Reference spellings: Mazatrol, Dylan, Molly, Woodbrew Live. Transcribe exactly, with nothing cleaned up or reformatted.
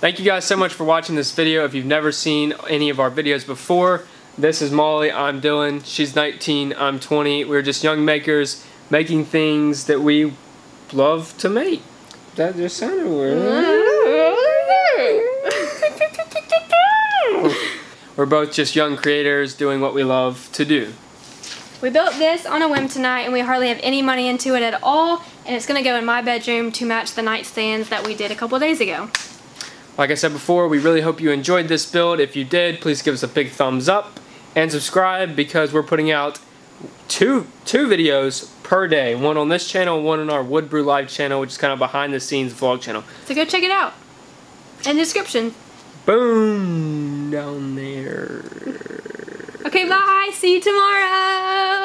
Thank you guys so much for watching this video. If you've never seen any of our videos before, this is Molly, I'm Dylan, she's nineteen, I'm twenty. We're just young makers making things that we love to make. That just sounded weird. We're both just young creators doing what we love to do. We built this on a whim tonight and we hardly have any money into it at all, and it's gonna go in my bedroom to match the nightstands that we did a couple days ago. Like I said before, we really hope you enjoyed this build. If you did, please give us a big thumbs up and subscribe, because we're putting out two two videos per day. One on this channel, one on our Woodbrew Live channel, which is kind of behind the scenes vlog channel. So go check it out. And description. Boom. Down there. Okay, bye. See you tomorrow.